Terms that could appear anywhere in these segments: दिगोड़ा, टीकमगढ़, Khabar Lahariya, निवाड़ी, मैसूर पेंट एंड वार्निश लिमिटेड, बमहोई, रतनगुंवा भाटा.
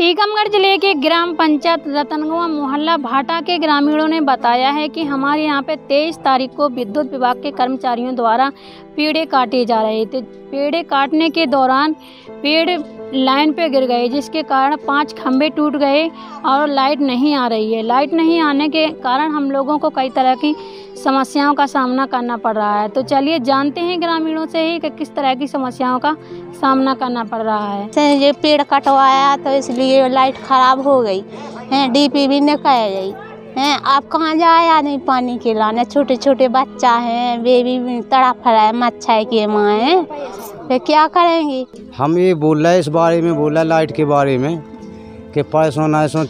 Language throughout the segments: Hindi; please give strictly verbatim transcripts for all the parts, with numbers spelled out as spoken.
टीकमगढ़ जिले के ग्राम पंचायत रतनगुंवा मोहल्ला भाटा के ग्रामीणों ने बताया है कि हमारे यहाँ पे तेईस तारीख को विद्युत विभाग के कर्मचारियों द्वारा पेड़े काटे जा रहे थे। पेड़े काटने के दौरान पेड़ लाइन पे गिर गए, जिसके कारण पांच खंभे टूट गए और लाइट नहीं आ रही है। लाइट नहीं आने के कारण हम लोगों को कई तरह की समस्याओं का सामना करना पड़ रहा है। तो चलिए जानते हैं ग्रामीणों से ही कि किस तरह की समस्याओं का सामना करना पड़ रहा है। ये पेड़ कटवाया तो इसलिए लाइट खराब हो गई है। डी पी भी ने कह गई हैं, आप कहाँ जाए आदमी पानी के लाने। छोटे छोटे बच्चा हैं, बेबी तड़प रहा है, मच्छर की माँ है, फिर क्या करेंगी। हम ये बोल रहे इस बारे में बोला लाइट के बारे में कि परसों नरसों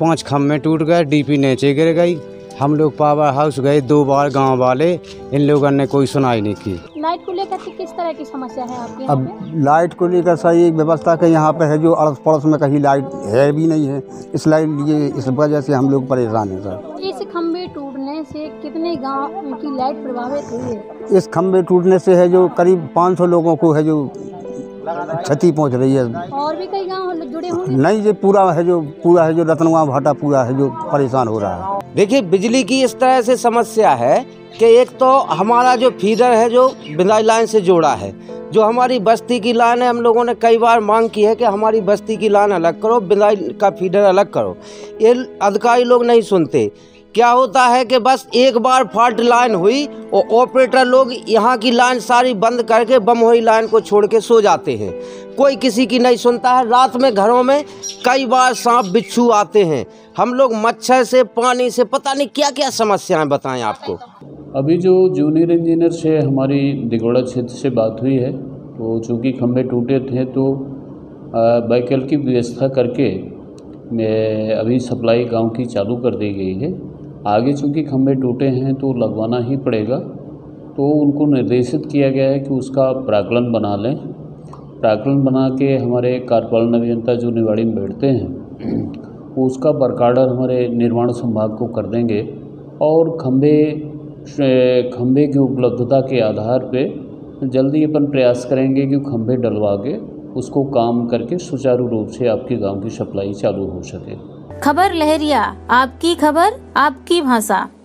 पाँच खम्भे टूट गए, डीपी नीचे गिर गई। हम लोग पावर हाउस गए दो बार, गांव वाले इन लोगों ने कोई सुनाई नहीं की। लाइट को लेकर किस तरह की समस्या है आपके यहाँ पे? अब लाइट को लेकर सही एक व्यवस्था के यहाँ पे है, जो अड़ोस पड़ोस में कहीं लाइट है भी नहीं है। इस लाइट लिए इस वजह से हम लोग परेशान हैं सर। इस खम्भे टूटने से कितने गांव की लाइट प्रभावित हुई है? इस खम्भे टूटने से है जो करीब पाँच सौ लोगों को है जो क्षति पहुँच रही है। और भी कई गाँव जुड़े हुए नहीं, ये पूरा है जो पूरा है जो रतनगुंवा भाटा पूरा है जो परेशान हो रहा है। देखिए बिजली की इस तरह से समस्या है कि एक तो हमारा जो फीडर है जो बिना लाइन से जोड़ा है, जो हमारी बस्ती की लाइन है, हम लोगों ने कई बार मांग की है कि हमारी बस्ती की लाइन अलग करो, बिना का फीडर अलग करो। ये अधिकारी लोग नहीं सुनते। क्या होता है कि बस एक बार फॉल्ट लाइन हुई और ऑपरेटर लोग यहाँ की लाइन सारी बंद करके बमहोई लाइन को छोड़ के सो जाते हैं। कोई किसी की नहीं सुनता है। रात में घरों में कई बार सांप बिच्छू आते हैं। हम लोग मच्छर से, पानी से, पता नहीं क्या क्या समस्याएं बताएं आपको। अभी जो जूनियर इंजीनियर से हमारी दिगोड़ा क्षेत्र से बात हुई है, तो चूँकि खम्भे टूटे थे तो बाइकल की व्यवस्था करके अभी सप्लाई गाँव की चालू कर दी गई है। आगे चूँकि खंभे टूटे हैं तो लगवाना ही पड़ेगा, तो उनको निर्देशित किया गया है कि उसका प्राकलन बना लें। प्राकलन बना के हमारे कार्यपालन अभियंता जो निवाड़ी में बैठते हैं उसका वर्क आर्डर हमारे निर्माण संभाग को कर देंगे और खंभे खंभे की उपलब्धता के आधार पे जल्दी अपन प्रयास करेंगे कि खंभे डलवा के उसको काम करके सुचारू रूप से आपके गाँव की सप्लाई चालू हो सके। खबर लहरिया, आपकी खबर आपकी भाषा।